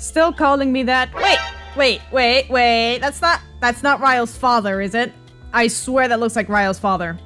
Still calling me that. Wait. That's not Ryle's father, is it? I swear that looks like Ryle's father.